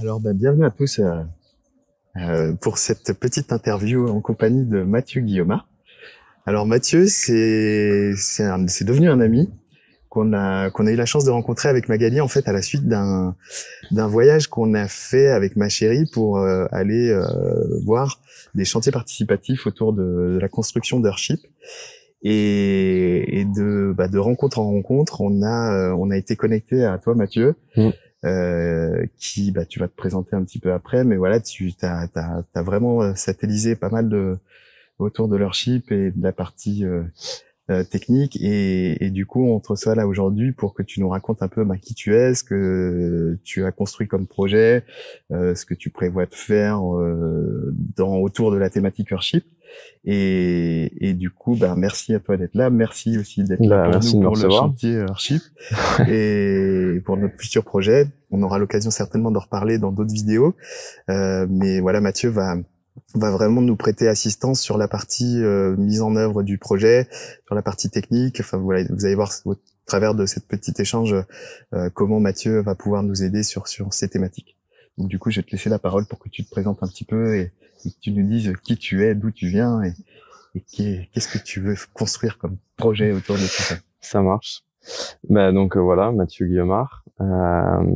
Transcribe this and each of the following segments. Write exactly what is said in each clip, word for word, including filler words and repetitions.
Alors, ben, bienvenue à tous euh, euh, pour cette petite interview en compagnie de Mathieu Guyomard. Alors Mathieu, c'est c'est devenu un ami qu'on a qu'on a eu la chance de rencontrer avec Magali en fait à la suite d'un d'un voyage qu'on a fait avec ma chérie pour euh, aller euh, voir des chantiers participatifs autour de, de la construction d'Earthship. Et, et de, bah, de rencontre en rencontre, on a on a été connecté à toi Mathieu. Mmh. Euh, qui, bah, tu vas te présenter un petit peu après, mais voilà, tu t'as, t'as, t'as vraiment satellisé pas mal de autour de l'Earthship et de la partie euh, euh, technique, et, et du coup, on te reçoit là aujourd'hui pour que tu nous racontes un peu bah, qui tu es, ce que tu as construit comme projet, euh, ce que tu prévois de faire euh, dans autour de la thématique Earthship. Et, et du coup, bah, merci à toi d'être là. Merci aussi d'être bah, là pour nous, pour le chantier Earthship et pour notre futur projet. On aura l'occasion certainement d'en reparler dans d'autres vidéos. Euh, mais voilà, Mathieu va, va vraiment nous prêter assistance sur la partie euh, mise en œuvre du projet, sur la partie technique. Enfin, voilà, vous allez voir au travers de cette petite échange euh, comment Mathieu va pouvoir nous aider sur, sur ces thématiques. Donc, du coup, je vais te laisser la parole pour que tu te présentes un petit peu et, et que tu nous dises qui tu es, d'où tu viens et, et qu'est-ce que tu veux construire comme projet autour de tout ça. Ça marche. Bah, donc, euh, voilà, Mathieu Guyomard. Euh,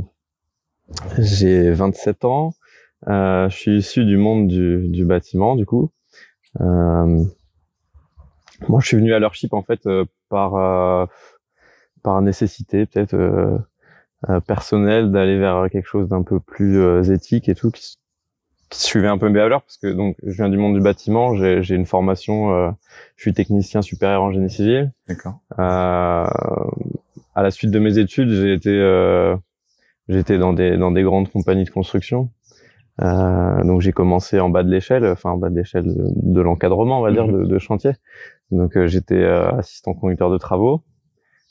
j'ai vingt-sept ans. Euh, je suis issu du monde du, du bâtiment, du coup. Euh, moi, je suis venu à l'Earthship, en fait, euh, par, euh, par nécessité, peut-être. Euh, Euh, personnel d'aller vers quelque chose d'un peu plus euh, éthique et tout, qui, qui suivait un peu mes valeurs, parce que donc je viens du monde du bâtiment, j'ai j'ai une formation, euh, je suis technicien supérieur en génie civil. D'accord. Euh, à la suite de mes études, j'ai été euh, j'étais dans des dans des grandes compagnies de construction. Euh, donc j'ai commencé en bas de l'échelle, enfin en bas de l'échelle de, de l'encadrement, on va dire, de, de chantier. Donc euh, j'étais euh, assistant conducteur de travaux.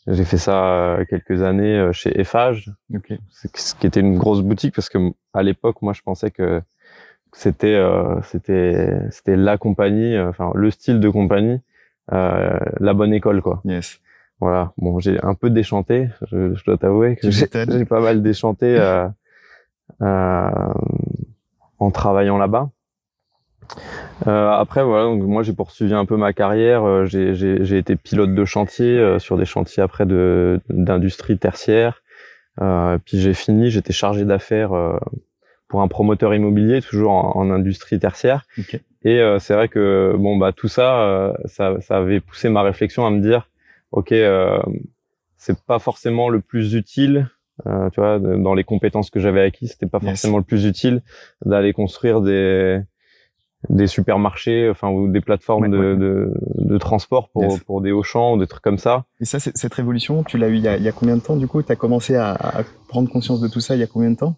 J'ai fait ça quelques années chez Eiffage, okay. Ce qui était une grosse boutique parce que à l'époque, moi, je pensais que c'était euh, c'était c'était la compagnie, enfin le style de compagnie, euh, la bonne école, quoi. Yes. Voilà. Bon, j'ai un peu déchanté. Je, je dois t'avouer que j'ai pas mal déchanté euh, euh, en travaillant là-bas. Euh, après voilà, donc moi j'ai poursuivi un peu ma carrière, euh, j'ai, j'ai, j'ai été pilote de chantier euh, sur des chantiers après de d'industrie tertiaire, euh, puis j'ai fini, j'étais chargé d'affaires euh, pour un promoteur immobilier toujours en, en industrie tertiaire. Okay. Et euh, c'est vrai que bon bah tout ça, euh, ça, ça avait poussé ma réflexion à me dire ok, euh, c'est pas forcément le plus utile. Euh, tu vois, dans les compétences que j'avais acquises, c'était pas forcément yes. le plus utile d'aller construire des des supermarchés, enfin ou des plateformes ouais, de, ouais. De, de transport pour yes. pour des Auchan ou des trucs comme ça. Et ça, cette révolution, tu l'as eu il y a, il y a combien de temps du coup? Tu as commencé à, à prendre conscience de tout ça il y a combien de temps?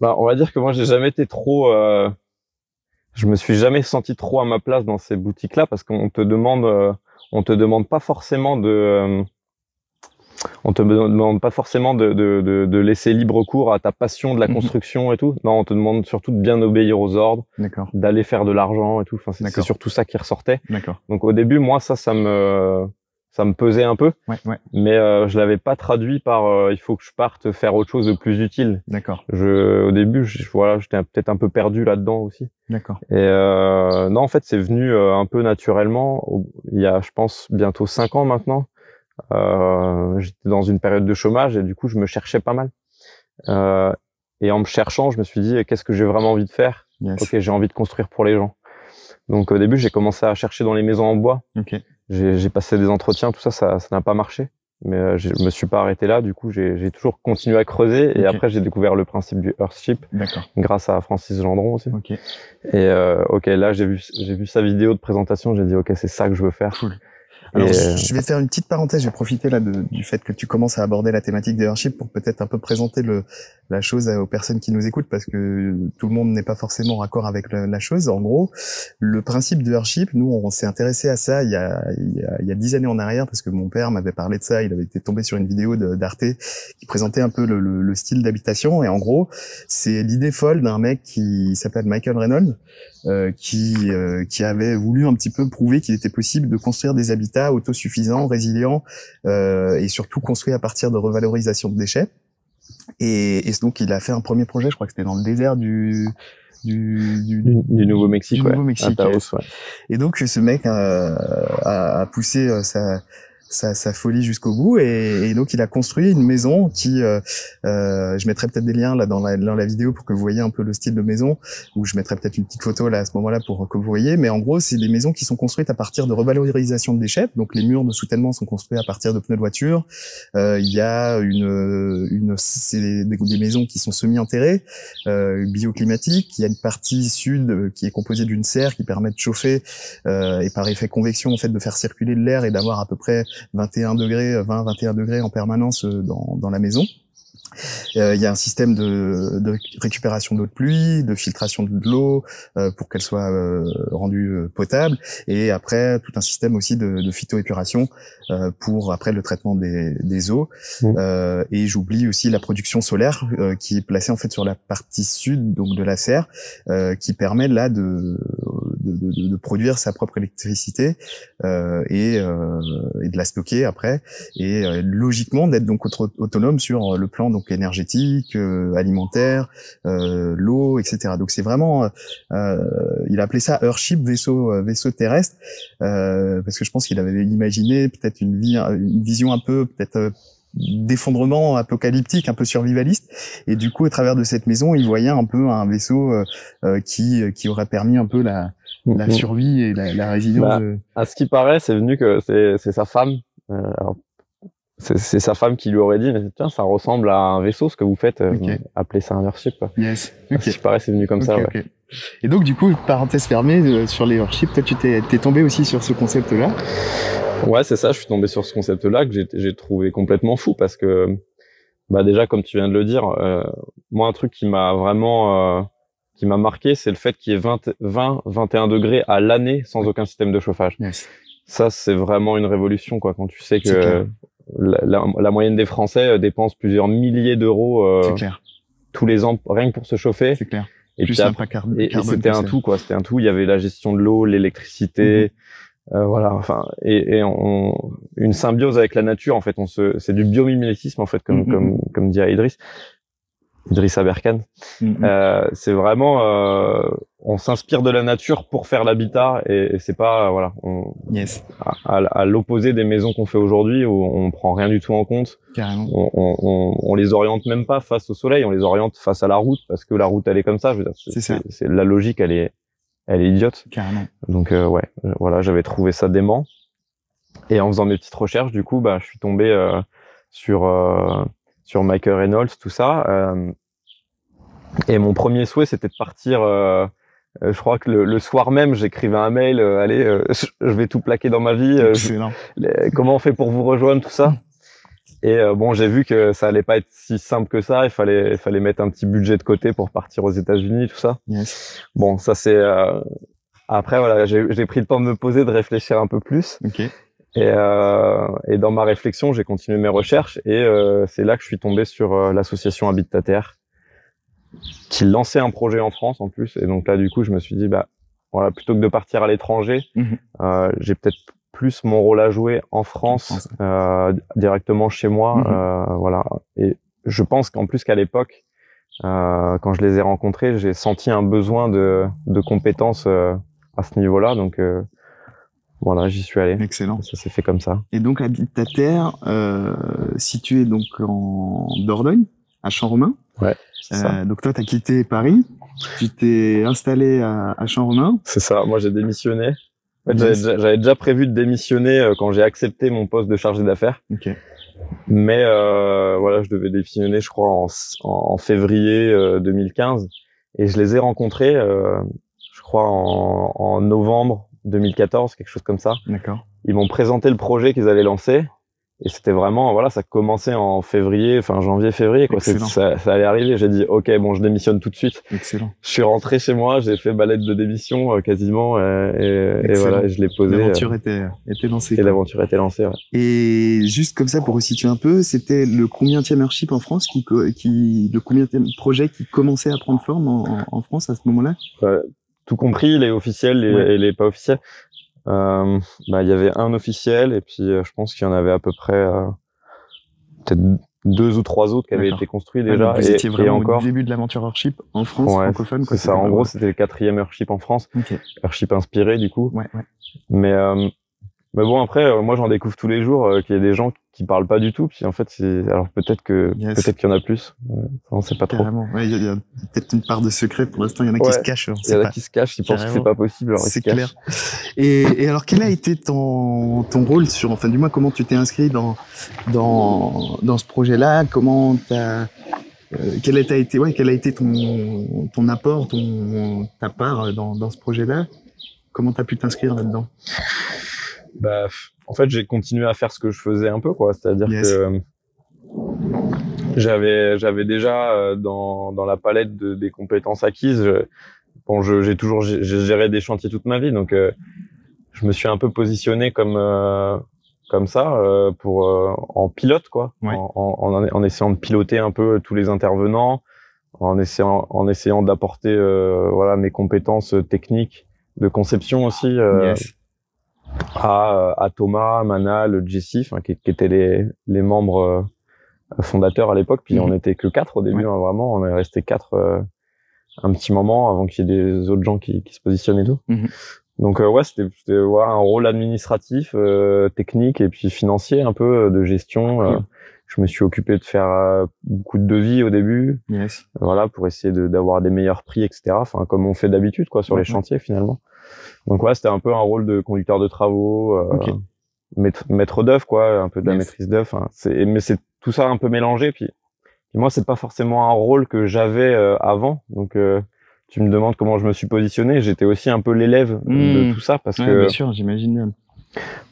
Bah, on va dire que moi j'ai jamais été trop, euh, je me suis jamais senti trop à ma place dans ces boutiques-là parce qu'on te demande, euh, on te demande pas forcément de, euh, on te demande pas forcément de, de, de, de laisser libre cours à ta passion de la construction et tout. Non, on te demande surtout de bien obéir aux ordres, d'aller faire de l'argent et tout. Enfin, c'est surtout ça qui ressortait. Donc au début, moi, ça, ça me, ça me pesait un peu. Ouais, ouais. Mais euh, je l'avais pas traduit par euh, il faut que je parte faire autre chose de plus utile. D'accord. Je, au début, je, voilà, j'étais peut-être un peu perdu là-dedans aussi. D'accord. Et euh, non, en fait, c'est venu euh, un peu naturellement. Il y a, je pense, bientôt cinq ans maintenant. Euh, j'étais dans une période de chômage et du coup je me cherchais pas mal euh, et en me cherchant je me suis dit qu'est-ce que j'ai vraiment envie de faire. Yes. Ok, j'ai envie de construire pour les gens, donc au début j'ai commencé à chercher dans les maisons en bois. Okay. J'ai passé des entretiens, tout ça ça ça n'a pas marché, mais je me suis pas arrêté là, du coup j'ai toujours continué à creuser et okay. après j'ai découvert le principe du Earthship grâce à Francis Gendron aussi. Okay. Et euh, ok, là j'ai vu j'ai vu sa vidéo de présentation, j'ai dit ok, c'est ça que je veux faire. Cool. Alors, euh... je vais faire une petite parenthèse. Je vais profiter là de, du fait que tu commences à aborder la thématique des Earthship pour peut-être un peu présenter le, la chose aux personnes qui nous écoutent, parce que tout le monde n'est pas forcément raccord avec la, la chose. En gros, le principe de Earthship, nous, on s'est intéressé à ça il y a il y a dix années en arrière, parce que mon père m'avait parlé de ça. Il avait été tombé sur une vidéo d'Arte qui présentait un peu le, le, le style d'habitation. Et en gros, c'est l'idée folle d'un mec qui s'appelle Michael Reynolds, euh, qui euh, qui avait voulu un petit peu prouver qu'il était possible de construire des habitats autosuffisants, résilients, euh, et surtout construits à partir de revalorisation de déchets. Et, et donc il a fait un premier projet, je crois que c'était dans le désert du du, du, du, du Nouveau-Mexique, ouais. Nouveau-Mexique. Taos, ouais. Et donc ce mec euh, a, a poussé euh, sa, sa sa folie jusqu'au bout, et, et donc il a construit une maison qui, euh, euh, je mettrai peut-être des liens là dans la dans la vidéo pour que vous voyez un peu le style de maison, ou je mettrai peut-être une petite photo là à ce moment-là pour que vous voyez. Mais en gros, c'est des maisons qui sont construites à partir de revalorisation de déchets. Donc les murs de soutènement sont construits à partir de pneus de voiture. Euh, il y a une une c'est des, des maisons qui sont semi-enterrées, euh, bioclimatiques. Il y a une partie sud qui est composée d'une serre qui permet de chauffer, euh, et par effet convection en fait de faire circuler de l'air et d'avoir à peu près vingt et un degrés, vingt, vingt et un degrés en permanence dans, dans la maison. Il euh, y a un système de, de récupération d'eau de pluie, de filtration de l'eau euh, pour qu'elle soit euh, rendue euh, potable, et après tout un système aussi de, de phytoépuration euh, pour après le traitement des, des eaux. Mmh. Euh, et j'oublie aussi la production solaire euh, qui est placée en fait sur la partie sud donc de la serre, euh, qui permet là de, de, de, de produire sa propre électricité euh, et, euh, et de la stocker après, et euh, logiquement d'être donc autonome sur le plan donc énergétique, euh, alimentaire, euh, l'eau, et cetera. Donc c'est vraiment, euh, il appelait ça Earthship, vaisseau euh, vaisseau terrestre, euh, parce que je pense qu'il avait imaginé peut-être une, vie, une vision un peu peut-être euh, d'effondrement apocalyptique, un peu survivaliste. Et du coup, au travers de cette maison, il voyait un peu un vaisseau euh, qui qui aurait permis un peu la, la survie et la, la résilience. Bah, de... À ce qui paraît, c'est venu que c'est c'est sa femme. Euh, alors... C'est sa femme qui lui aurait dit, mais tiens, ça ressemble à un vaisseau ce que vous faites, okay. euh, appelez ça un Earthship. Yes. Okay. Si pareil, c'est venu comme okay, ça. Ouais. Okay. Et donc, du coup, parenthèse fermée euh, sur les Earthship, toi, tu t'es, t'es tombé aussi sur ce concept-là. Ouais, c'est ça. Je suis tombé sur ce concept-là que j'ai, j'ai trouvé complètement fou, parce que, bah déjà, comme tu viens de le dire, euh, moi, un truc qui m'a vraiment, euh, qui m'a marqué, c'est le fait qu'il y ait vingt, vingt, vingt et un degrés à l'année sans aucun système de chauffage. Yes. Ça, c'est vraiment une révolution, quoi, quand tu sais que La, la, la moyenne des Français dépense plusieurs milliers d'euros euh, tous les ans rien que pour se chauffer. C'est clair. Et puis après, et, et c'était un tout quoi, c'était un tout. Il y avait la gestion de l'eau, l'électricité, mmh. euh, voilà. Enfin, et, et on, une symbiose avec la nature en fait. On se, c'est du biomimétisme en fait, comme mmh. comme comme dit Idriss, Idriss Aberkane. Mmh. Euh, c'est vraiment, euh, on s'inspire de la nature pour faire l'habitat, et, et c'est pas, euh, voilà, on, yes. à, à, à l'opposé des maisons qu'on fait aujourd'hui où on prend rien du tout en compte. Carrément. On, on, on, on les oriente même pas face au soleil, on les oriente face à la route parce que la route elle est comme ça. Je veux dire, c'est, c'est ça. C'est, c'est, la logique elle est, elle est idiote. Carrément. Donc euh, ouais, voilà, j'avais trouvé ça dément. Et en faisant mes petites recherches, du coup, bah, je suis tombé euh, sur euh, sur Michael Reynolds, tout ça. Euh, et mon premier souhait, c'était de partir. Euh, je crois que le, le soir même, j'écrivais un mail. Euh, allez, euh, je vais tout plaquer dans ma vie. Euh, je, comment on fait pour vous rejoindre, tout ça. Et euh, bon, j'ai vu que ça allait pas être si simple que ça. Il fallait, il fallait mettre un petit budget de côté pour partir aux États-Unis, tout ça. Yes. Bon, ça c'est. Euh, après, voilà, j'ai, j'ai pris le temps de me poser, de réfléchir un peu plus. Okay. Et, euh, et dans ma réflexion, j'ai continué mes recherches et euh, c'est là que je suis tombé sur euh, l'association Habitataire qui lançait un projet en France en plus. Et donc là, du coup, je me suis dit, bah voilà, plutôt que de partir à l'étranger, mm-hmm. euh, j'ai peut-être plus mon rôle à jouer en France, euh, directement chez moi, mm-hmm. euh, voilà. Et je pense qu'en plus qu'à l'époque, euh, quand je les ai rencontrés, j'ai senti un besoin de, de compétences euh, à ce niveau-là, donc. Euh, Voilà, j'y suis allé. Excellent. Ça s'est fait comme ça. Et donc, Habitataire, euh, situé donc en Dordogne, à Champ-Romain. Ouais, c'est euh, ça. Donc toi, t'as quitté Paris, tu t'es installé à, à Champ-Romain. C'est ça. Moi, j'ai démissionné. En fait, yes. j'avais, j'avais déjà prévu de démissionner quand j'ai accepté mon poste de chargé d'affaires. Ok. Mais euh, voilà, je devais démissionner, je crois, en, en février euh, deux mille quinze, et je les ai rencontrés, euh, je crois, en, en novembre deux mille quatorze, quelque chose comme ça. D'accord. Ils m'ont présenté le projet qu'ils allaient lancer Et c'était vraiment, voilà, ça commençait en février, enfin janvier-février, quoi. Ça, ça allait arriver. J'ai dit, ok, bon, je démissionne tout de suite. Excellent. Je suis rentré chez moi, j'ai fait ma lettre de démission euh, quasiment, euh, et, et voilà, et je l'ai posée. L'aventure euh, était, était lancée. Et l'aventure était lancée. Ouais. Et juste comme ça, pour resituer un peu, c'était le combienième Earthship en France, qui, qui, le combienième projet qui commençait à prendre forme en, en, en France à ce moment-là. Euh, tout compris, les officiels les, ouais. et les pas officiels. Euh, bah, il y avait un officiel et puis euh, je pense qu'il y en avait à peu près euh, peut-être deux ou trois autres qui avaient été construits déjà. Ah, et, vraiment et encore au début de l'aventure Earthship en France, ouais, francophone. C'est ça. En gros, c'était le quatrième Earthship en France. Okay. Earthship inspiré du coup. Ouais, ouais. Mais euh, mais bon après, euh, moi j'en découvre tous les jours euh, qu'il y a des gens qui parlent pas du tout. Puis en fait, alors peut-être que yes. peut-être qu'il y en a plus. Euh, on sait pas trop. Carrément. Ouais, il y a, a peut-être une part de secret pour l'instant. Il y en a ouais. qui se cachent. Il y en a qui se cachent, qui pensent que c'est pas possible. C'est clair. Et, et alors, quel a été ton ton rôle sur, enfin du moins, comment tu t'es inscrit dans dans dans ce projet-là? Comment t'as euh, quel a été ouais quel a été ton ton apport, ton ta part dans dans ce projet-là? Comment t'as pu t'inscrire là-dedans? Bah, en fait, j'ai continué à faire ce que je faisais un peu, quoi. C'est-à-dire yes. que j'avais, j'avais déjà dans, dans la palette de, des compétences acquises. Je, bon, je, j'ai toujours, j'ai géré des chantiers toute ma vie, donc euh, je me suis un peu positionné comme, euh, comme ça, euh, pour euh, en pilote, quoi. Oui. En, en, en essayant de piloter un peu tous les intervenants, en essayant, en essayant d'apporter, euh, voilà, mes compétences techniques, de conception aussi. Euh, yes. À, à Thomas, Manal, Jessie, enfin qui, qui étaient les, les membres fondateurs à l'époque. Puis mmh. on n'était que quatre au début, ouais. hein, vraiment. On est resté quatre euh, un petit moment avant qu'il y ait des autres gens qui, qui se positionnent et tout. Mmh. Donc euh, ouais, c'était ouais, un rôle administratif, euh, technique et puis financier un peu de gestion. Euh, mmh. Je me suis occupé de faire euh, beaucoup de devis au début, yes. voilà, pour essayer d'avoir de, des meilleurs prix, et cetera. Enfin comme on fait d'habitude, quoi, sur mmh. les chantiers finalement. Donc ouais, c'était un peu un rôle de conducteur de travaux, euh, okay. maître, maître d'œuvre, quoi, un peu de la yes. maîtrise d'œuvre. Hein. Mais c'est tout ça un peu mélangé. Puis, puis moi, c'est pas forcément un rôle que j'avais euh, avant. Donc euh, tu me demandes comment je me suis positionné. J'étais aussi un peu l'élève mmh. de tout ça parce ouais, que. Bien sûr, j'imagine bien.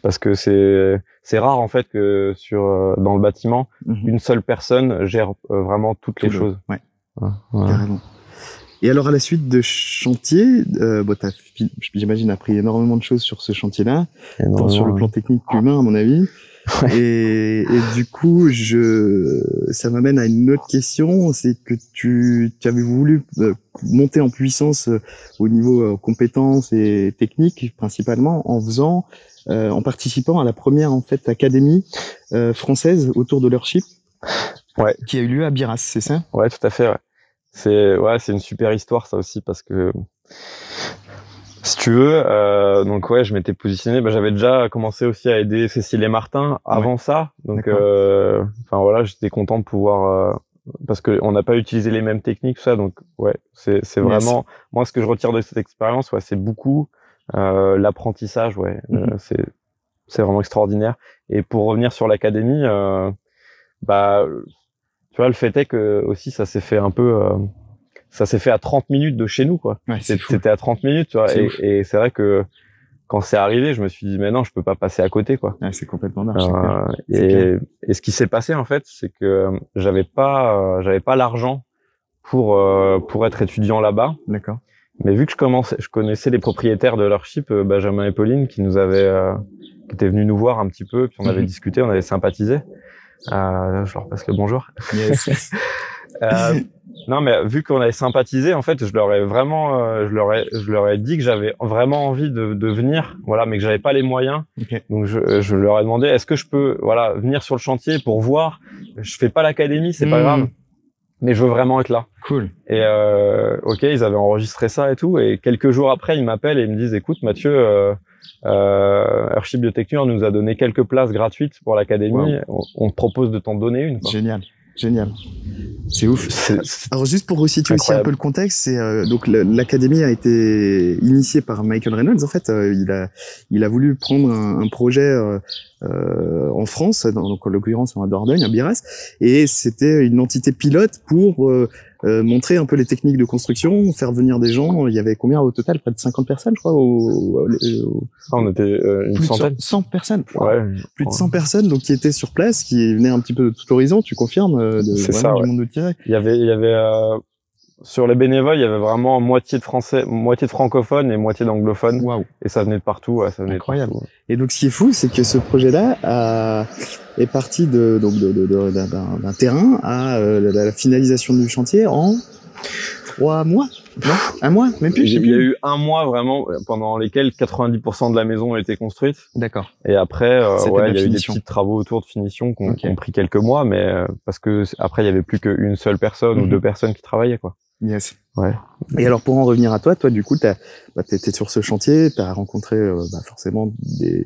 Parce que c'est c'est rare en fait que sur euh, dans le bâtiment, mmh. une seule personne gère euh, vraiment toutes tout les le, choses. Ouais. Ouais, ouais. Carrément. Et alors, à la suite de chantier, euh, bon, t'as, j'imagine, appris énormément de choses sur ce chantier-là, tant sur le plan technique qu'humain, à mon avis. Ouais. Et, et du coup, je, ça m'amène à une autre question, c'est que tu, tu avais voulu euh, monter en puissance euh, au niveau euh, compétences et techniques, principalement, en faisant, euh, en participant à la première, en fait, académie euh, française autour de l'Earthship, ouais. qui a eu lieu à Biras, c'est ça? Ouais, tout à fait, ouais. C'est ouais, c'est une super histoire ça aussi parce que si tu veux, euh, donc ouais, je m'étais positionné. Bah, j'avais déjà commencé aussi à aider Cécile et Martin avant ouais. ça, donc enfin euh, voilà, j'étais content de pouvoir euh, parce que on n'a pas utilisé les mêmes techniques tout ça, donc ouais, c'est c'est vraiment moi ce que je retire de cette expérience, ouais, c'est beaucoup euh, l'apprentissage, ouais, mm -hmm. euh, c'est c'est vraiment extraordinaire. Et pour revenir sur l'académie, euh, bah tu vois, le fait est que aussi ça s'est fait un peu, euh, ça s'est fait à trente minutes de chez nous, quoi. Ouais, c'était à trente minutes, tu vois. Et, et c'est vrai que quand c'est arrivé, je me suis dit, mais non, je peux pas passer à côté, quoi. Ouais, c'est complètement dingue. Euh, et, et ce qui s'est passé en fait, c'est que j'avais pas, euh, j'avais pas l'argent pour euh, pour être étudiant là-bas. D'accord. Mais vu que je commençais, je connaissais les propriétaires de l'Earthship, euh, Benjamin et Pauline, qui nous avaient, euh, qui étaient venus nous voir un petit peu, puis on avait mm-hmm. discuté, on avait sympathisé. Euh, je leur passe le bonjour. Yes. euh, non, mais vu qu'on avait sympathisé, en fait, je leur ai vraiment, euh, je leur ai, je leur ai dit que j'avais vraiment envie de, de venir, voilà, mais que j'avais pas les moyens. Okay. Donc je, je leur ai demandé, est-ce que je peux, voilà, venir sur le chantier pour voir. Je fais pas l'académie, c'est mmh. pas grave, mais je veux vraiment être là. Cool. Et euh, ok, ils avaient enregistré ça et tout, et quelques jours après, ils m'appellent et ils me disent, écoute, Mathieu. Euh, Euh, Archibiotecture nous a donné quelques places gratuites pour l'académie. Wow. On, on te propose de t'en donner une. Quoi. Génial, génial. C'est ouf. Alors juste pour resituer incroyable. Aussi un peu le contexte, c'est euh, donc l'académie a été initiée par Michael Reynolds. En fait, euh, il a il a voulu prendre un, un projet euh, euh, en France, dans, donc en l'occurrence en Dordogne, à Biras, et c'était une entité pilote pour euh, euh, montrer un peu les techniques de construction, faire venir des gens. Il y avait combien au total? Près de cinquante personnes, je crois. Au, au, au, ah, on était euh, une centaine. cent personnes. Wow. Ouais. Plus ouais. de cent personnes, donc qui étaient sur place, qui venaient un petit peu de tout horizon. Tu confirmes euh, de, C'est ça, du ouais. monde de tir. Il y avait, il y avait euh, sur les bénévoles, il y avait vraiment moitié de français, moitié de francophones et moitié d'anglophones. Wow. Et ça venait de partout. Ouais, ça venait Incroyable. De partout, ouais. Et donc, ce qui est fou, c'est que ce projet-là a est parti de, donc, de, de, de, d'un, d'un terrain à euh, la, la finalisation du chantier en trois mois, non, un mois, même plus. Il y a eu un mois vraiment pendant lesquels quatre-vingt-dix pour cent de la maison a été construite. D'accord. Et après, euh, ouais, il y a eu des petits travaux autour de finition qui ont, okay. qui ont pris quelques mois, mais euh, parce que après, il y avait plus qu'une seule personne mm-hmm. ou deux personnes qui travaillaient, quoi. Yes. Ouais. Et alors, pour en revenir à toi, toi, du coup, t'as, bah, t'étais sur ce chantier, t'as rencontré, euh, bah, forcément des,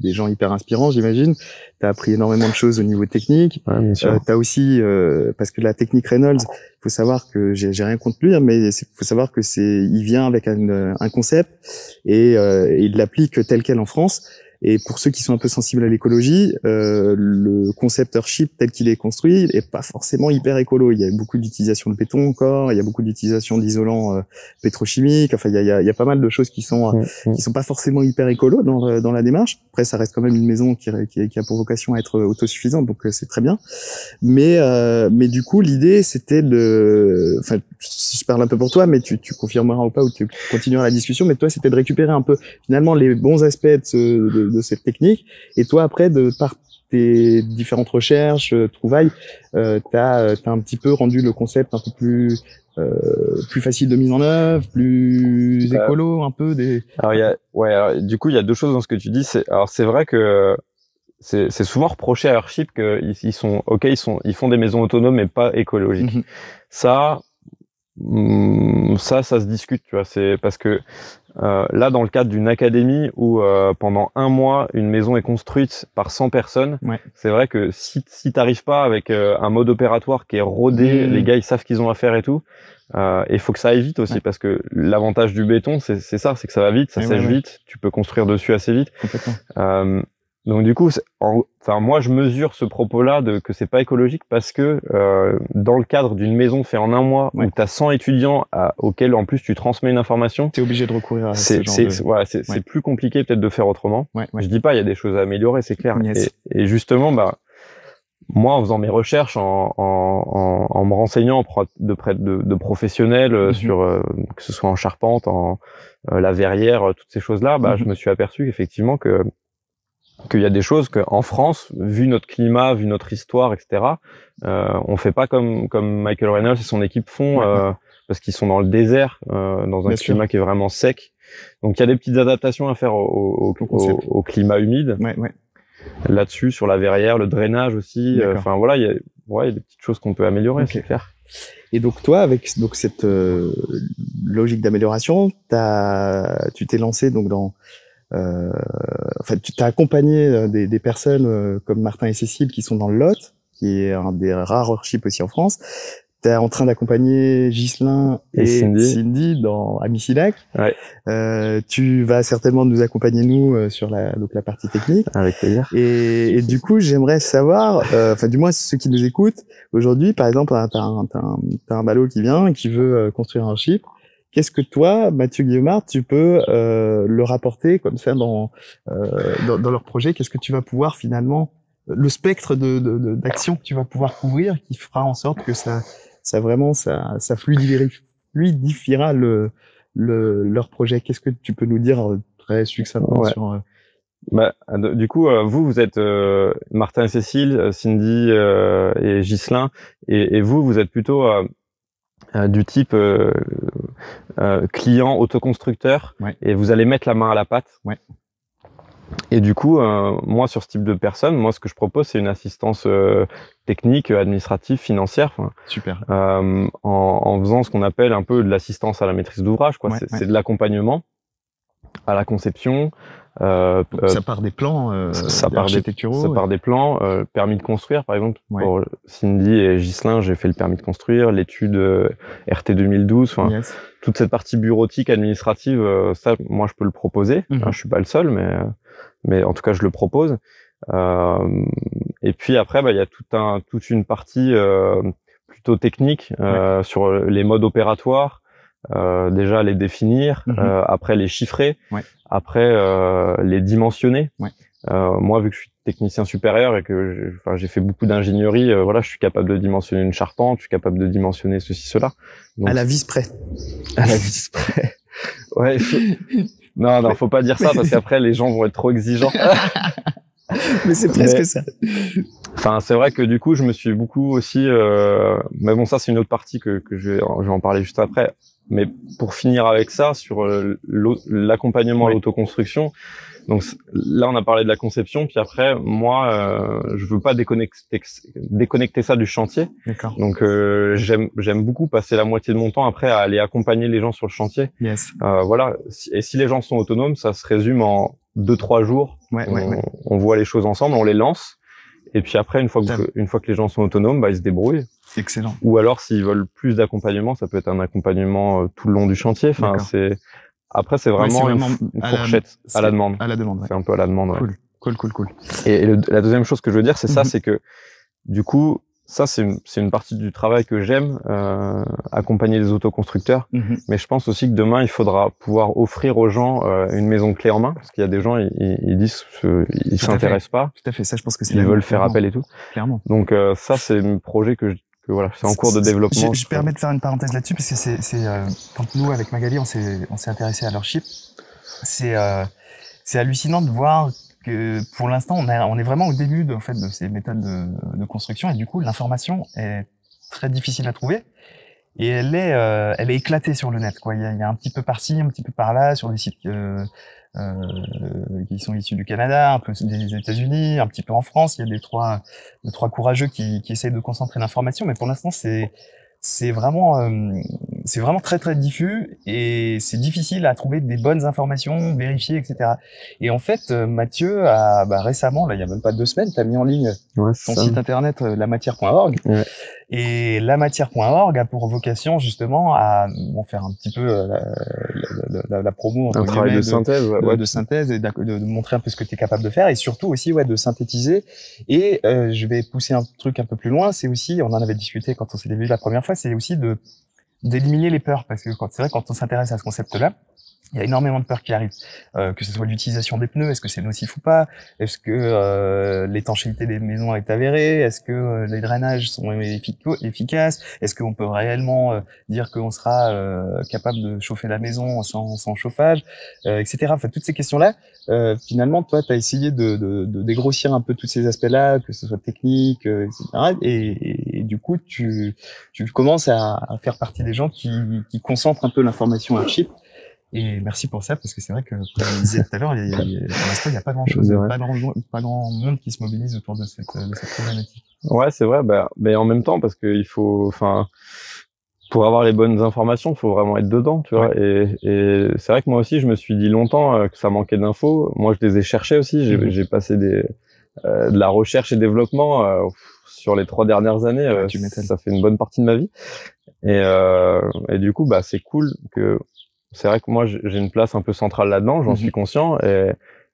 des gens hyper inspirants, j'imagine. T'as appris énormément de choses au niveau technique. Ouais, bien sûr. Euh, t'as aussi, euh, parce que la technique Reynolds, faut savoir que j'ai, j'ai rien contre lui, mais faut savoir que c'est, il vient avec un, un concept et, euh, et il l'applique tel quel en France. Et pour ceux qui sont un peu sensibles à l'écologie, euh, le concept Earthship tel qu'il est construit est pas forcément hyper écolo. Il y a beaucoup d'utilisation de béton encore, il y a beaucoup d'utilisation d'isolants euh, pétrochimiques. Enfin, il y a, il y a, il y a pas mal de choses qui sont euh, qui sont pas forcément hyper écolo dans dans la démarche. Après, ça reste quand même une maison qui qui, qui a pour vocation à être autosuffisante, donc euh, c'est très bien. Mais euh, mais du coup, l'idée c'était de, enfin, si je parle un peu pour toi, mais tu tu confirmeras ou pas ou tu continueras la discussion. Mais toi, c'était de récupérer un peu finalement les bons aspects de, ce, de de cette technique, et toi après, de par tes différentes recherches, trouvailles, euh, t'as, t'as un petit peu rendu le concept un peu plus euh, plus facile de mise en œuvre, plus euh, écolo, un peu des. Alors il y a, ouais, alors, du coup il y a deux choses dans ce que tu dis. C'est, alors c'est vrai que c'est, c'est souvent reproché à Earthship qu'ils ils sont, ok, ils sont, ils font des maisons autonomes mais pas écologiques. Mm-hmm. Ça, mm, ça, ça se discute, tu vois. C'est parce que Euh, là, dans le cadre d'une académie où euh, pendant un mois une maison est construite par cent personnes, ouais. c'est vrai que si si t'arrives pas avec euh, un mode opératoire qui est rodé, mmh. les gars ils savent qu'ils ont à faire et tout. Euh, et faut que ça aille vite aussi ouais. parce que l'avantage du béton c'est c'est ça, c'est que ça va vite, ça et sèche ouais, ouais. vite, tu peux construire dessus assez vite. Euh, donc du coup, enfin moi je mesure ce propos-là de que c'est pas écologique parce que euh, dans le cadre d'une maison faite en un mois ouais. où t'as cent étudiants à, auxquels en plus tu transmets une information, t'es obligé de recourir à c'est, ce genre c'est, de. C'est, voilà, c'est, ouais. c'est plus compliqué peut-être de faire autrement. Ouais, ouais. Je dis pas, il y a des choses à améliorer, c'est clair. Yes. Et, et justement, bah moi en faisant mes recherches, en en, en, en me renseignant de près de, de professionnels mm-hmm. sur euh, que ce soit en charpente, en euh, la verrière, toutes ces choses-là, bah mm-hmm. je me suis aperçu effectivement que qu'il y a des choses qu'en France, vu notre climat, vu notre histoire, et cetera, euh, on fait pas comme comme Michael Reynolds et son équipe font, ouais, euh, ouais. parce qu'ils sont dans le désert, euh, dans un Bien climat sûr. Qui est vraiment sec. Donc il y a des petites adaptations à faire au, au, au, au climat humide. Ouais, ouais. Là-dessus, sur la verrière, le drainage aussi. Enfin euh, voilà, il y a, ouais, il y a des petites choses qu'on peut améliorer, okay. c'est clair. Et donc toi, avec donc cette euh, logique d'amélioration, t'as, tu t'es lancé donc dans Euh, enfin, tu t'as accompagné des, des personnes euh, comme Martin et Cécile qui sont dans le Lot, qui est un des rares Earthship aussi en France. T'es en train d'accompagner Gislain et, et Cindy. Cindy dans à Missilac. Ouais. Euh, tu vas certainement nous accompagner nous euh, sur la donc la partie technique. Avec plaisir. Et, et du coup, j'aimerais savoir, enfin euh, du moins ceux qui nous écoutent aujourd'hui, par exemple, t'as un, t'as un, t'as un ballot qui vient et qui veut euh, construire un Earthship. Qu'est-ce que toi, Mathieu Guyomard, tu peux euh, leur apporter comme ça dans, euh, dans dans leur projet? Qu'est-ce que tu vas pouvoir finalement, le spectre de, de, de d'action que tu vas pouvoir couvrir, qui fera en sorte que ça ça vraiment ça ça fluidifiera le le leur projet? Qu'est-ce que tu peux nous dire très succinctement ouais. sur euh... Bah, du coup, euh, vous, vous êtes euh, Martin et Cécile, Cindy euh, et Gislain, et, et vous, vous êtes plutôt euh, Euh, du type euh, euh, client autoconstructeur ouais. et vous allez mettre la main à la pâte. Ouais. Et du coup, euh, moi sur ce type de personne, moi ce que je propose c'est une assistance euh, technique, administrative, financière. Super. Euh, en, en faisant ce qu'on appelle un peu de l'assistance à la maîtrise d'ouvrage, quoi. Ouais, c'est, ouais. c'est de l'accompagnement à la conception. Euh, ça euh, part des plans euh, ça, ça part des, ça ouais. part des plans euh, permis de construire par exemple ouais. pour Cindy et Gislain j'ai fait le permis de construire, l'étude euh, R T deux mille douze, yes. toute cette partie bureautique administrative euh, ça moi je peux le proposer, mm-hmm. enfin, je suis pas le seul mais mais en tout cas je le propose euh, et puis après bah il y a tout un toute une partie euh, plutôt techniques euh, ouais. sur les modes opératoires. Euh, déjà les définir, mmh. euh, après les chiffrer, ouais. après euh, les dimensionner. Ouais. Euh, moi, vu que je suis technicien supérieur et que j'ai fait beaucoup d'ingénierie, euh, voilà, je suis capable de dimensionner une charpente, je suis capable de dimensionner ceci, cela. Donc, à la vis près. À la vis près. Ouais. Faut... Non, non, faut pas dire ça parce qu'après les gens vont être trop exigeants. Mais c'est presque mais, ça. Enfin, c'est vrai que du coup, je me suis beaucoup aussi. Euh... Mais bon, ça, c'est une autre partie que, que je vais, je vais en parler juste après. Mais pour finir avec ça, sur l'accompagnement oui. à l'autoconstruction, donc là on a parlé de la conception, puis après moi euh, je veux pas déconnecter, déconnecter ça du chantier. Donc euh, j'aime j'aime beaucoup passer la moitié de mon temps après à aller accompagner les gens sur le chantier. Yes. Euh, voilà. Et si les gens sont autonomes, ça se résume en deux trois jours. Ouais, on, ouais, ouais. on voit les choses ensemble, on les lance. Et puis après, une fois que, une fois que les gens sont autonomes, bah, ils se débrouillent. Excellent. Ou alors, s'ils veulent plus d'accompagnement, ça peut être un accompagnement euh, tout le long du chantier. Enfin, c'est, après, c'est vraiment, ouais, vraiment une, une fourchette à la, à la demande. À la demande, ouais. C'est un peu à la demande, ouais. Cool, cool, cool, cool. Et, et le, la deuxième chose que je veux dire, c'est mm-hmm. ça, c'est que, du coup, ça, c'est une, c'est une partie du travail que j'aime, euh, accompagner les autoconstructeurs. Mm-hmm. Mais je pense aussi que demain, il faudra pouvoir offrir aux gens euh, une maison clé en main. Parce qu'il y a des gens, ils, ils disent, ils s'intéressent pas. Tout à fait, ça, je pense que c'est... Ils veulent faire appel et tout. Clairement. Donc, euh, ça, c'est un projet que je... que voilà, c'est en cours de développement. Je, je permets de faire une parenthèse là-dessus, parce que c'est, c'est euh, quand nous, avec Magali, on s'est, on s'est intéressé à Earthship, c'est, euh, c'est hallucinant de voir que pour l'instant, on, a, on est vraiment au début de, en fait, de ces méthodes de, de construction, et du coup, l'information est très difficile à trouver, et elle est, euh, elle est éclatée sur le net, quoi. Il y a, il y a un petit peu par-ci, un petit peu par-là, sur des sites euh, euh, qui sont issus du Canada, un peu des États-Unis, un petit peu en France. Il y a des trois, des trois courageux qui, qui essayent de concentrer l'information, mais pour l'instant c'est, c'est vraiment, euh, c'est vraiment très très diffus et c'est difficile à trouver des bonnes informations, vérifier, et cetera. Et en fait, Mathieu a bah, récemment, là il y a même pas deux semaines, t'as mis en ligne ouais, ton ça. site internet lamatière point org. Ouais. Et lamatière point org a pour vocation justement à bon, faire un petit peu la, la, la, la promo entre un travail de synthèse, de, ouais. de synthèse et de, de, de montrer un peu ce que tu es capable de faire et surtout aussi ouais de synthétiser. Et euh, je vais pousser un truc un peu plus loin, c'est aussi, on en avait discuté quand on s'est vu la première fois, c'est aussi de d'éliminer les peurs, parce que c'est vrai, quand on s'intéresse à ce concept-là, il y a énormément de peurs qui arrivent, euh, que ce soit l'utilisation des pneus, est-ce que c'est nocif ou pas, est-ce que euh, l'étanchéité des maisons est avérée, est-ce que euh, les drainages sont efficaces, est-ce qu'on peut réellement euh, dire qu'on sera euh, capable de chauffer la maison sans, sans chauffage, euh, et cetera. Enfin, toutes ces questions-là, euh, finalement, toi, tu as essayé de, de, de dégrossir un peu tous ces aspects-là, que ce soit technique, euh, et cetera. Et, et, et du coup, tu, tu commences à, à faire partie des gens qui, qui concentrent un peu l'information Earthship. Et merci pour ça, parce que c'est vrai que, comme je disais tout à l'heure, pour l'instant, il n'y a pas grand-chose, pas grand, pas grand monde qui se mobilise autour de cette, de cette problématique. Ouais, c'est vrai, bah, mais en même temps, parce que il faut, enfin, pour avoir les bonnes informations, il faut vraiment être dedans, tu vois. Ouais. Et, et c'est vrai que moi aussi, je me suis dit longtemps que ça manquait d'infos. Moi, je les ai cherchées aussi. J'ai, mmh. j'ai passé des, euh, de la recherche et développement euh, sur les trois dernières années. Ouais, euh, tu m'étonnes. Ça fait une bonne partie de ma vie. Et, euh, et du coup, bah, c'est cool que... C'est vrai que moi, j'ai une place un peu centrale là-dedans, j'en mm-hmm. suis conscient, et,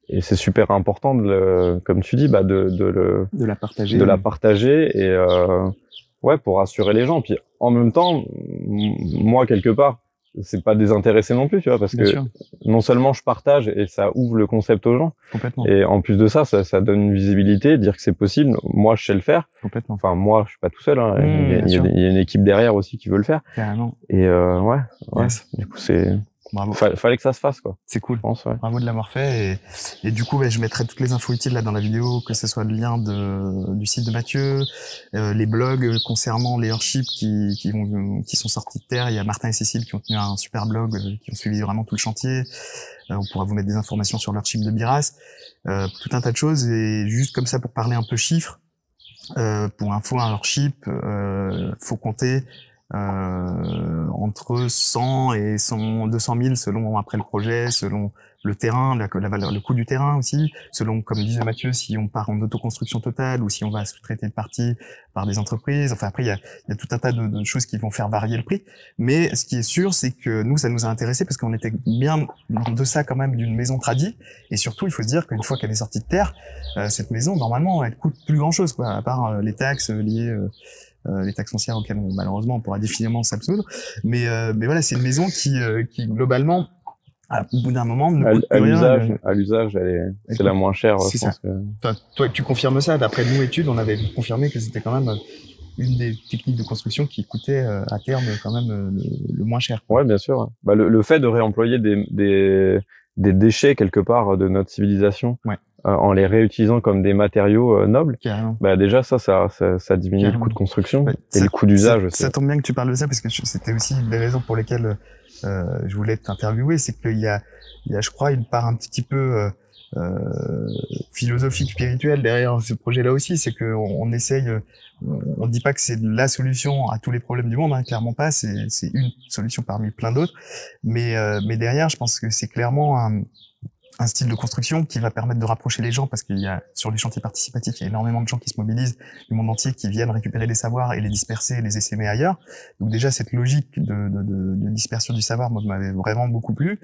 et c'est super important, de le, comme tu dis, bah de, de, le, de la partager, de la partager et euh, ouais, pour rassurer les gens. Puis en même temps, moi, quelque part, c'est pas désintéressé non plus, tu vois, parce Bien que sûr. non seulement je partage et ça ouvre le concept aux gens, Complètement. et en plus de ça, ça, ça donne une visibilité, dire que c'est possible. Moi, je sais le faire. Complètement. Enfin, moi, je suis pas tout seul. Hein. Mmh, il, y a, il y a une équipe derrière aussi qui veut le faire. Carrément. Et euh, ouais, ouais. Yes. Du coup, c'est... Bravo. Fa- fallait que ça se fasse, quoi. C'est cool. Je pense, ouais. Bravo de l'avoir fait. Et, et du coup, bah, je mettrai toutes les infos utiles là dans la vidéo, que ce soit le lien de, du site de Mathieu, euh, les blogs concernant les Earthship qui, qui, vont, qui sont sortis de terre. Il y a Martin et Cécile qui ont tenu un super blog, euh, qui ont suivi vraiment tout le chantier. Euh, on pourra vous mettre des informations sur l'Earthship de Biras, euh, tout un tas de choses. Et juste comme ça, pour parler un peu chiffres, euh, pour info, un Earthship, euh, faut compter... Euh, entre cent et deux cent mille selon après le projet, selon le terrain, la, la valeur, le coût du terrain aussi, selon, comme disait Mathieu, si on part en autoconstruction totale ou si on va sous-traiter une partie par des entreprises. Enfin, après, il y a, y a tout un tas de, de choses qui vont faire varier le prix. Mais ce qui est sûr, c'est que nous, ça nous a intéressés parce qu'on était bien en deçà quand même d'une maison tradie. Et surtout, il faut se dire qu'une fois qu'elle est sortie de terre, euh, cette maison, normalement, elle coûte plus grand-chose, quoi, à part euh, les taxes liées... Euh, euh, les taxes foncières auxquelles on, malheureusement on pourra définitivement s'absoudre. Mais, euh, mais voilà, c'est une maison qui, euh, qui globalement, à, au bout d'un moment, ne coûte à l'usage, à l'usage, euh, c'est la moins chère. C'est ça. Que... Enfin, toi, tu confirmes ça. D'après nos études, on avait confirmé que c'était quand même une des techniques de construction qui coûtait euh, à terme quand même euh, le, le moins cher. Ouais, bien sûr. Bah, le, le fait de réemployer des, des, des déchets quelque part de notre civilisation, ouais. euh, en les réutilisant comme des matériaux euh, nobles, bah, déjà ça, ça, ça, ça diminue Carrément. le coût de construction bah, et ça, le coût d'usage. Ça, ça tombe bien que tu parles de ça parce que c'était aussi une des raisons pour lesquelles euh, je voulais t'interviewer, c'est qu'il y a, il y a, je crois, une part un petit peu euh, Euh, philosophique, spirituelle derrière ce projet-là aussi, c'est qu'on on essaye, on ne dit pas que c'est la solution à tous les problèmes du monde, hein, clairement pas, c'est une solution parmi plein d'autres, mais, euh, mais derrière, je pense que c'est clairement un, un style de construction qui va permettre de rapprocher les gens, parce qu'il y a, sur les chantiers participatifs, il y a énormément de gens qui se mobilisent du monde entier, qui viennent récupérer des savoirs et les disperser, les essaimer ailleurs. Donc déjà, cette logique de, de, de, de dispersion du savoir, moi, m'avait vraiment beaucoup plu.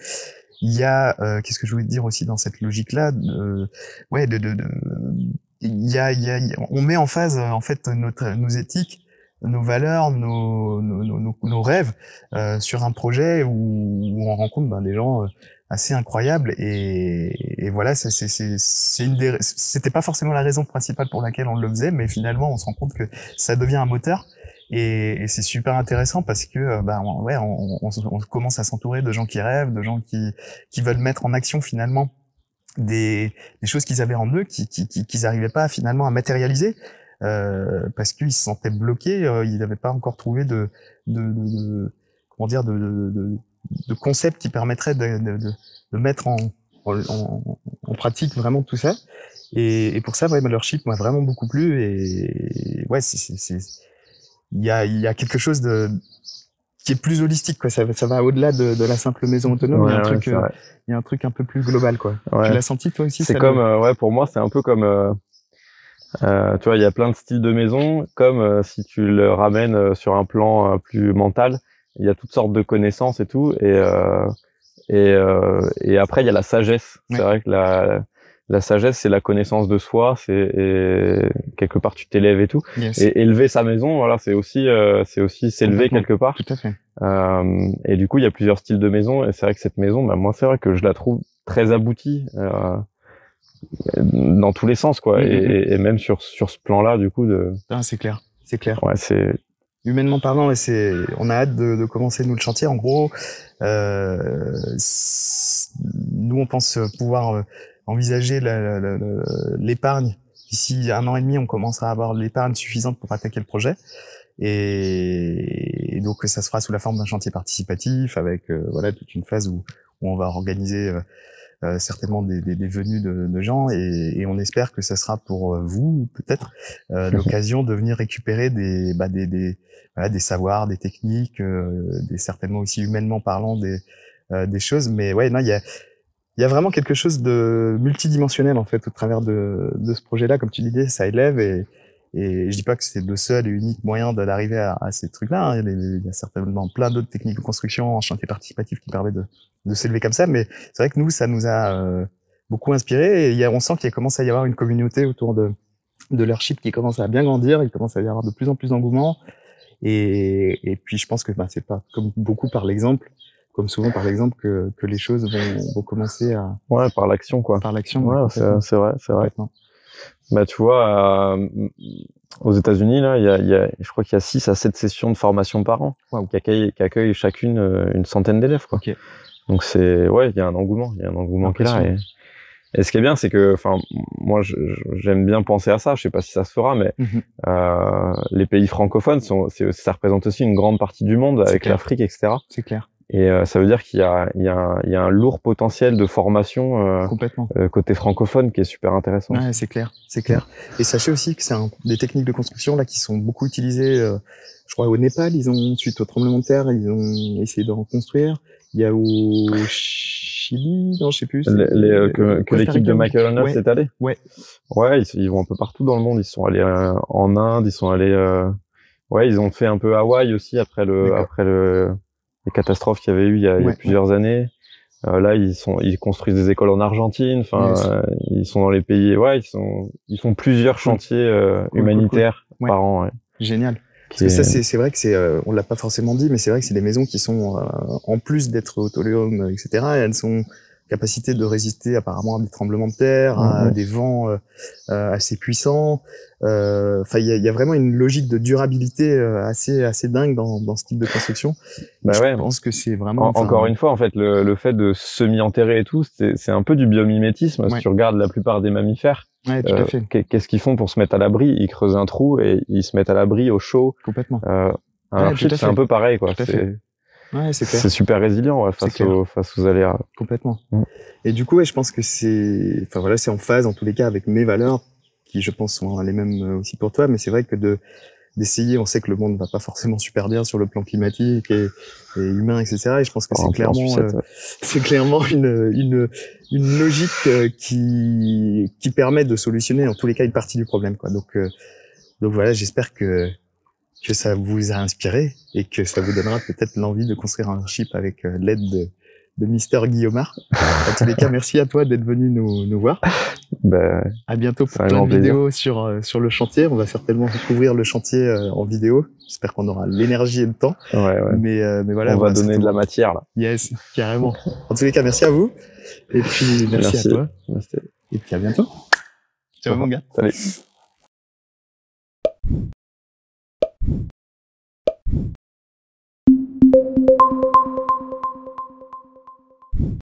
Il y a, euh, qu'est-ce que je voulais te dire aussi dans cette logique-là, euh, ouais, de, de, de, il y a, il y a, on met en phase en fait notre, nos éthiques, nos valeurs, nos, nos, nos, nos rêves euh, sur un projet où, où on rencontre ben, des gens assez incroyables et, et voilà, c'est, c'est, c'est, c'est une des, c'était pas forcément la raison principale pour laquelle on le faisait, mais finalement on se rend compte que ça devient un moteur. Et, et c'est super intéressant parce que bah, on, ouais, on, on, on commence à s'entourer de gens qui rêvent, de gens qui, qui veulent mettre en action finalement des, des choses qu'ils avaient en eux, qu'ils qui, qui, qui n'arrivaient pas finalement à matérialiser euh, parce qu'ils se sentaient bloqués, euh, ils n'avaient pas encore trouvé de, de, de, de comment dire de, de, de, de concept qui permettrait de, de, de, de mettre en, en, en pratique vraiment tout ça. Et, et pour ça, ouais, Earthship m'a vraiment beaucoup plu et ouais, c'est Il y a, il y a quelque chose de, qui est plus holistique, quoi. Ça, ça va au-delà de, de la simple maison autonome. Ouais, il y a un ouais, truc, euh, il y a un truc un peu plus global, quoi. Ouais. Tu l'as senti, toi aussi? C'est comme, euh, ouais, pour moi, c'est un peu comme, euh, euh, tu vois, il y a plein de styles de maison. Comme euh, si tu le ramènes euh, sur un plan euh, plus mental, il y a toutes sortes de connaissances et tout. Et euh, et, euh, et après, il y a la sagesse. Ouais. C'est vrai que la La sagesse, c'est la connaissance de soi, c'est quelque part tu t'élèves et tout. Yes. Et élever sa maison, voilà, c'est aussi, euh, c'est aussi s'élever quelque part. Tout à fait. Euh, et du coup, il y a plusieurs styles de maison. Et c'est vrai que cette maison, bah, moi, c'est vrai que je la trouve très aboutie euh, dans tous les sens, quoi. Mm-hmm. et, et même sur sur ce plan-là, du coup, de. Ah, c'est clair, c'est clair. Ouais, c'est. Humainement parlant, et c'est, on a hâte de, de commencer nous le chantier. En gros, euh, nous, on pense pouvoir. Euh, envisager l'épargne. D'ici un an et demi, on commencera à avoir l'épargne suffisante pour attaquer le projet. Et, et donc, ça se fera sous la forme d'un chantier participatif, avec euh, voilà toute une phase où, où on va organiser euh, euh, certainement des, des, des venues de, de gens. Et, et on espère que ça sera pour vous, peut-être, euh, l'occasion de venir récupérer des, bah, des, des, voilà, des savoirs, des techniques, euh, des, certainement aussi humainement parlant, des, euh, des choses. Mais ouais, non, il y a... Il y a vraiment quelque chose de multidimensionnel en fait au travers de, de ce projet-là, comme tu disais, ça élève et, et je dis pas que c'est le seul et unique moyen d'arriver à, à ces trucs-là. Hein. Il y a certainement plein d'autres techniques de construction en chantier participatif qui permettent de, de s'élever comme ça, mais c'est vrai que nous, ça nous a euh, beaucoup inspiré et il y a, on sent qu'il commence à y avoir une communauté autour de, de Earthship qui commence à bien grandir, il commence à y avoir de plus en plus d'engouement et, et puis je pense que bah, c'est pas comme beaucoup par l'exemple. Comme souvent, par exemple, que, que les choses vont, vont commencer à... Ouais, par l'action, quoi. Par l'action, ouais, c'est vrai, c'est vrai. Bah, tu vois, euh, aux États-Unis là, il y a, il y a, je crois qu'il y a six à sept sessions de formation par an, wow. qui, accueillent, qui accueillent chacune une centaine d'élèves, quoi. Okay. Donc, c'est... Ouais, il y a un engouement, il y a un engouement qui est là. Et, et ce qui est bien, c'est que, enfin, moi, j'aime bien penser à ça, je sais pas si ça se fera, mais mm-hmm. euh, les pays francophones, sont, ça représente aussi une grande partie du monde, avec l'Afrique, et cetera. C'est clair. Et euh, ça veut dire qu'il y a, il y a, il y a un lourd potentiel de formation euh, euh, côté francophone qui est super intéressant. Ouais, c'est clair, c'est clair. Et sachez aussi que c'est un, des techniques de construction là qui sont beaucoup utilisées. Euh, je crois au Népal, ils ont suite au tremblement de terre, ils ont essayé d'en construire. Il y a au Chili, non, je sais plus. Les, les, euh, que, que l'équipe de Michael O'Neill s'est allée. Ouais. Ouais, ils, ils vont un peu partout dans le monde. Ils sont allés euh, en Inde, ils sont allés. Euh, ouais, ils ont fait un peu Hawaï aussi après le, après le. Les catastrophes qu'il y avait eu il y a, ouais, il y a plusieurs ouais. années. Euh, là, ils sont, ils construisent des écoles en Argentine. Enfin, yes. euh, ils sont dans les pays. Ouais, ils sont, ils font plusieurs chantiers euh, cool, humanitaires cool, cool. par ouais. an. Ouais. Génial. Parce que ça, c'est vrai que c'est, euh, on l'a pas forcément dit, mais c'est vrai que c'est des maisons qui sont, euh, en plus d'être autonomes, et cetera, elles sont capacité de résister apparemment à des tremblements de terre, mmh. à des vents euh, euh, assez puissants. Enfin, euh, il y, y a vraiment une logique de durabilité euh, assez assez dingue dans, dans ce type de construction. Bah je ouais. pense que c'est vraiment. En, encore une fois, en fait, le, le fait de semi-enterrer et tout, c'est un peu du biomimétisme. Ouais. Si tu regardes la plupart des mammifères, ouais, tout euh, à fait. Qu'est-ce qu'ils font pour se mettre à l'abri? Ils creusent un trou et ils se mettent à l'abri au chaud. Complètement. Euh, ouais, c'est un peu pareil, quoi. Ouais, c'est super résilient ouais, face, aux, face aux aléas. Complètement. Mmh. Et du coup, ouais, je pense que c'est, enfin voilà, c'est en phase en tous les cas avec mes valeurs, qui je pense sont les mêmes aussi pour toi. Mais c'est vrai que de d'essayer, on sait que le monde ne va pas forcément super bien sur le plan climatique et, et humain, et cetera. Et je pense que c'est clairement, euh, c'est clairement une, une une logique qui qui permet de solutionner en tous les cas une partie du problème, quoi. Donc euh, donc voilà, j'espère que que ça vous a inspiré et que ça vous donnera peut-être l'envie de construire un ship avec l'aide de, de Mister Guyomard. En tous les cas, merci à toi d'être venu nous, nous voir. Ben, à bientôt pour plein de vidéos sur, sur le chantier. On va certainement découvrir le chantier en vidéo. J'espère qu'on aura l'énergie et le temps. Ouais, ouais. Mais, mais voilà, on, on va, va donner de la matière, là. Yes, carrément. En tous les cas, merci à vous. Et puis, merci, merci. à toi. Merci. Et puis, à bientôt. Ciao, mon gars. Salut.